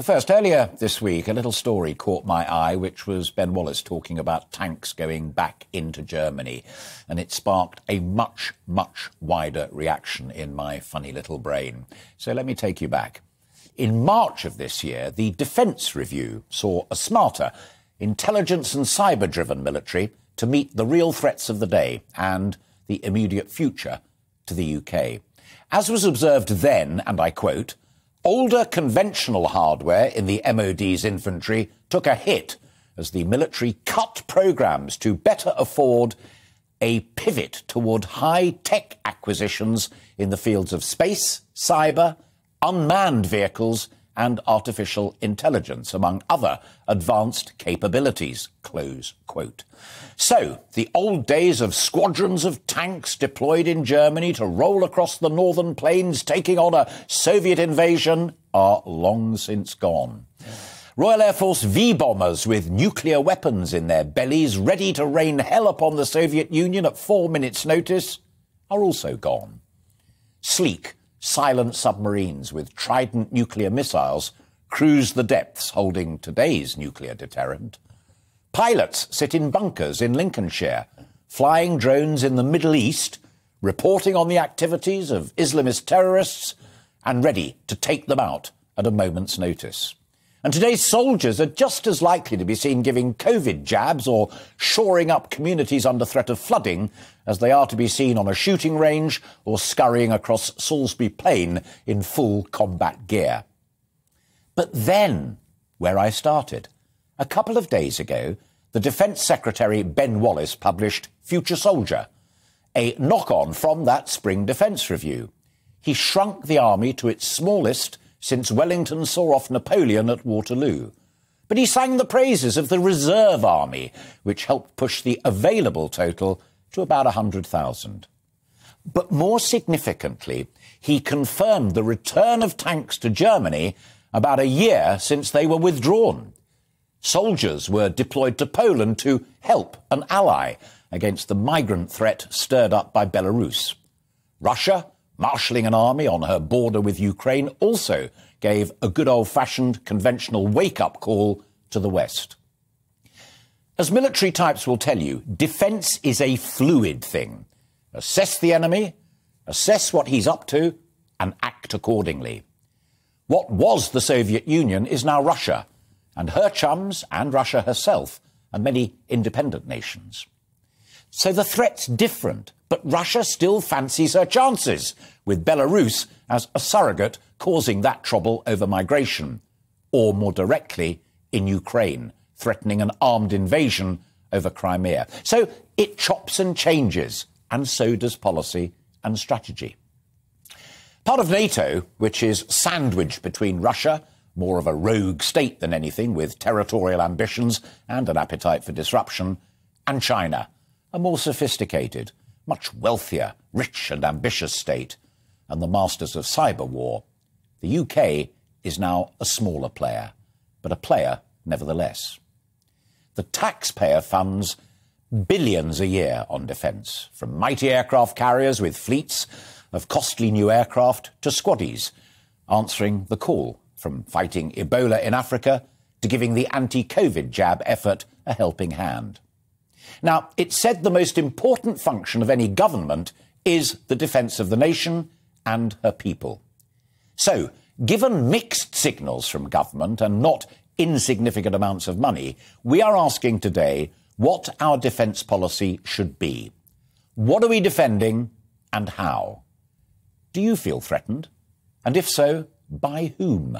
But first, earlier this week, a little story caught my eye, which was Ben Wallace talking about tanks going back into Germany. And it sparked a much, much wider reaction in my funny little brain. So let me take you back. In March of this year, the Defence Review saw a smarter, intelligence and cyber-driven military to meet the real threats of the day and the immediate future to the UK. As was observed then, and I quote, older conventional hardware in the MOD's infantry took a hit as the military cut programmes to better afford a pivot toward high-tech acquisitions in the fields of space, cyber, unmanned vehicles and artificial intelligence, among other advanced capabilities, close quote. So, the old days of squadrons of tanks deployed in Germany to roll across the northern plains taking on a Soviet invasion are long since gone. Royal Air Force V-bombers with nuclear weapons in their bellies, ready to rain hell upon the Soviet Union at 4 minutes' notice, are also gone. Sleek, silent submarines with Trident nuclear missiles cruise the depths holding today's nuclear deterrent. Pilots sit in bunkers in Lincolnshire, flying drones in the Middle East, reporting on the activities of Islamist terrorists and ready to take them out at a moment's notice. And today's soldiers are just as likely to be seen giving COVID jabs or shoring up communities under threat of flooding as they are to be seen on a shooting range or scurrying across Salisbury Plain in full combat gear. But then, where I started, a couple of days ago, the Defence Secretary Ben Wallace published Future Soldier, a knock-on from that spring Defence Review. He shrunk the army to its smallest since Wellington saw off Napoleon at Waterloo. But he sang the praises of the Reserve Army, which helped push the available total to about 100,000. But more significantly, he confirmed the return of tanks to Germany about a year since they were withdrawn. Soldiers were deployed to Poland to help an ally against the migrant threat stirred up by Belarus. Russia, marshalling an army on her border with Ukraine, also gave a good old-fashioned conventional wake-up call to the West. As military types will tell you, defence is a fluid thing. Assess the enemy, assess what he's up to, and act accordingly. What was the Soviet Union is now Russia, and her chums, and Russia herself, and many independent nations. So the threat's different, but Russia still fancies her chances, with Belarus as a surrogate causing that trouble over migration, or more directly, in Ukraine, threatening an armed invasion over Crimea. So it chops and changes, and so does policy and strategy. Part of NATO, which is sandwiched between Russia, more of a rogue state than anything, with territorial ambitions and an appetite for disruption, and China, a more sophisticated, much wealthier, rich and ambitious state, and the masters of cyber war, the UK is now a smaller player, but a player nevertheless. The taxpayer funds billions a year on defence, from mighty aircraft carriers with fleets of costly new aircraft to squaddies, answering the call from fighting Ebola in Africa to giving the anti-COVID jab effort a helping hand. Now, it's said the most important function of any government is the defence of the nation and her people. So, given mixed signals from government and not insignificant amounts of money, we are asking today what our defence policy should be. What are we defending and how? Do you feel threatened? And if so, by whom?